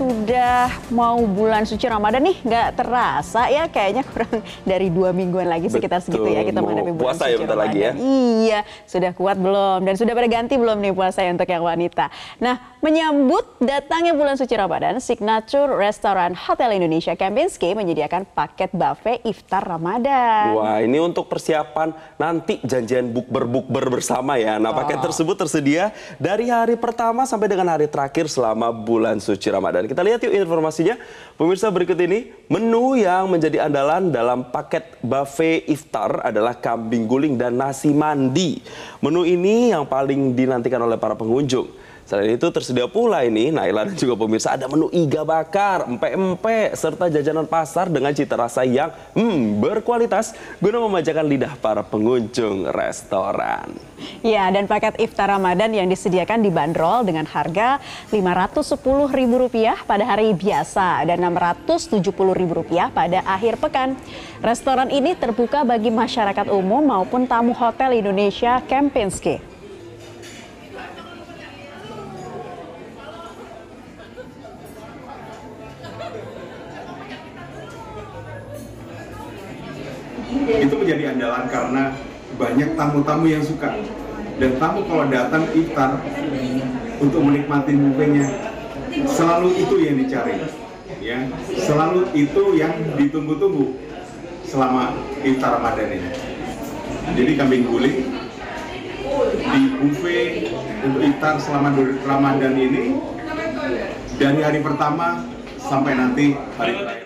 Sudah mau bulan suci Ramadan nih, nggak terasa ya, kayaknya kurang dari 2 mingguan lagi sekitar segitu ya kita menghadapi bulan suci Ramadan. Lagi ya. Iya, sudah kuat belum? Dan sudah pada ganti belum nih puasa untuk yang wanita? Nah, menyambut datangnya bulan suci Ramadan, Signature Restaurant Hotel Indonesia Kempinski menyediakan paket buffet iftar Ramadan. Wah, ini untuk persiapan nanti janjian bukber bersama ya. Nah, paket tersebut tersedia dari hari pertama sampai dengan hari terakhir selama bulan suci Ramadan. Kita lihat yuk informasinya. Pemirsa, berikut ini menu yang menjadi andalan dalam paket buffet iftar adalah kambing guling dan nasi mandi. Menu ini yang paling dinantikan oleh para pengunjung. Selain itu tersedia pula ini, Naila dan juga pemirsa, ada menu iga bakar, empek-empek, serta jajanan pasar dengan cita rasa yang berkualitas guna memanjakan lidah para pengunjung restoran. Ya, dan paket iftar Ramadan yang disediakan dibanderol dengan harga Rp510.000 pada hari biasa dan Rp670.000 pada akhir pekan. Restoran ini terbuka bagi masyarakat umum maupun tamu Hotel Indonesia Kempinski. Itu menjadi andalan karena banyak tamu-tamu yang suka, dan tamu kalau datang iftar untuk menikmati buffetnya, selalu itu yang dicari ya, selalu itu yang ditunggu-tunggu selama iftar Ramadan ini. Jadi kambing guling di buffet untuk iftar selama Ramadan ini dari hari pertama sampai nanti hari terakhir.